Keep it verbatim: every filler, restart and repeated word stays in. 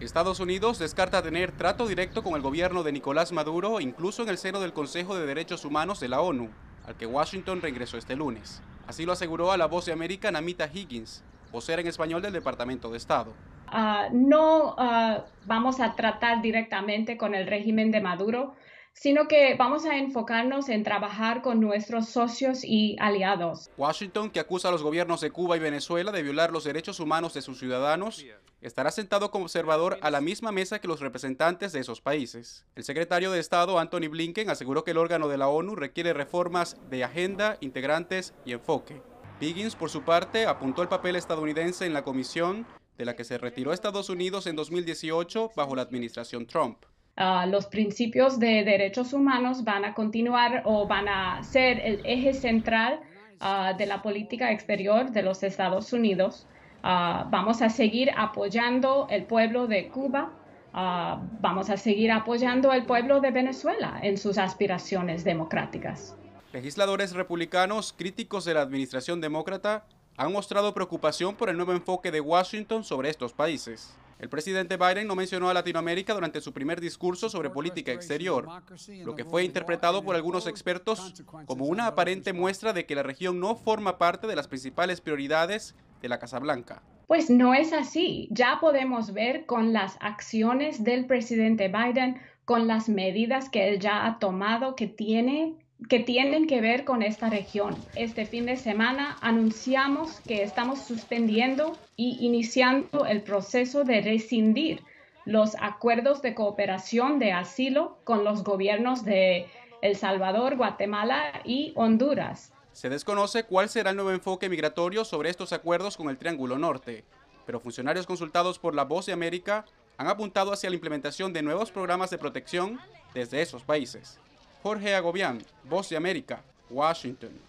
Estados Unidos descarta tener trato directo con el gobierno de Nicolás Maduro, incluso en el seno del Consejo de Derechos Humanos de la ONU, al que Washington regresó este lunes. Así lo aseguró a La Voz de América Namita Biggins, vocera en español del Departamento de Estado. Uh, no uh, vamos a tratar directamente con el régimen de Maduro, sino que vamos a enfocarnos en trabajar con nuestros socios y aliados. Washington, que acusa a los gobiernos de Cuba y Venezuela de violar los derechos humanos de sus ciudadanos, estará sentado como observador a la misma mesa que los representantes de esos países. El secretario de Estado, Anthony Blinken, aseguró que el órgano de la ONU requiere reformas de agenda, integrantes y enfoque. Biggins, por su parte, apuntó el papel estadounidense en la comisión de la que se retiró Estados Unidos en dos mil dieciocho bajo la administración Trump. Uh, los principios de derechos humanos van a continuar o van a ser el eje central uh, de la política exterior de los Estados Unidos. Uh, vamos a seguir apoyando el pueblo de Cuba, uh, vamos a seguir apoyando al pueblo de Venezuela en sus aspiraciones democráticas. Legisladores republicanos críticos de la administración demócrata han mostrado preocupación por el nuevo enfoque de Washington sobre estos países. El presidente Biden no mencionó a Latinoamérica durante su primer discurso sobre política exterior, lo que fue interpretado por algunos expertos como una aparente muestra de que la región no forma parte de las principales prioridades de la Casa Blanca. Pues no es así. Ya podemos ver con las acciones del presidente Biden, con las medidas que él ya ha tomado, que tiene... que tienen que ver con esta región. Este fin de semana anunciamos que estamos suspendiendo y iniciando el proceso de rescindir los acuerdos de cooperación de asilo con los gobiernos de El Salvador, Guatemala y Honduras. Se desconoce cuál será el nuevo enfoque migratorio sobre estos acuerdos con el Triángulo Norte, pero funcionarios consultados por La Voz de América han apuntado hacia la implementación de nuevos programas de protección desde esos países. Jorge Agobián, Voz de América, Washington.